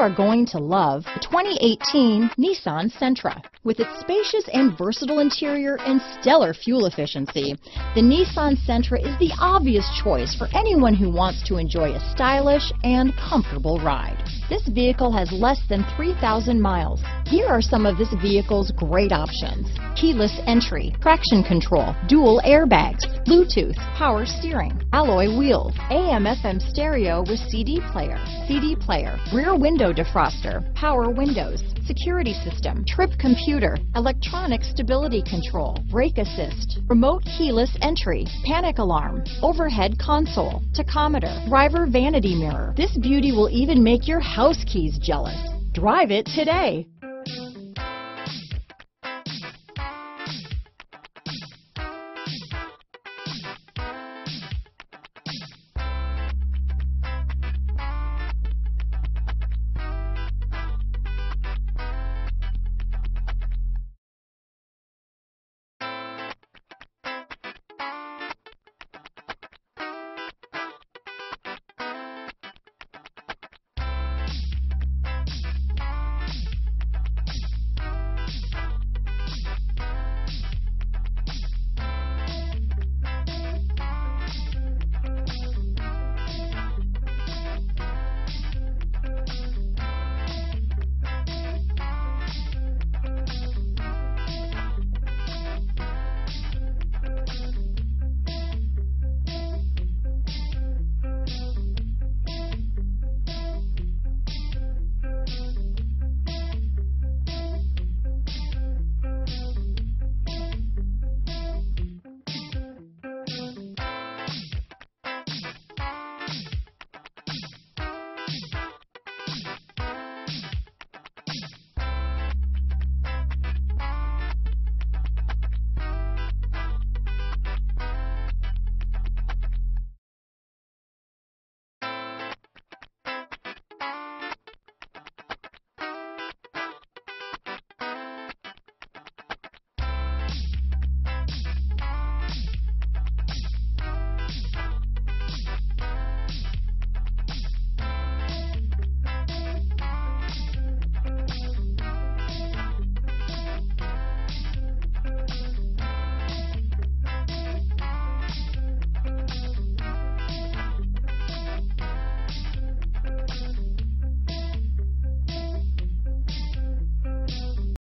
are going to love the 2018 Nissan Sentra. With its spacious and versatile interior and stellar fuel efficiency, the Nissan Sentra is the obvious choice for anyone who wants to enjoy a stylish and comfortable ride. This vehicle has less than 3,000 miles. Here are some of this vehicle's great options: keyless entry, traction control, dual airbags, Bluetooth, power steering, alloy wheels, AM/FM stereo with CD player, rear window defroster, power windows, security system, trip computer, electronic stability control, brake assist, remote keyless entry, panic alarm, overhead console, tachometer, driver vanity mirror. This beauty will even make your house keys jealous. Drive it today.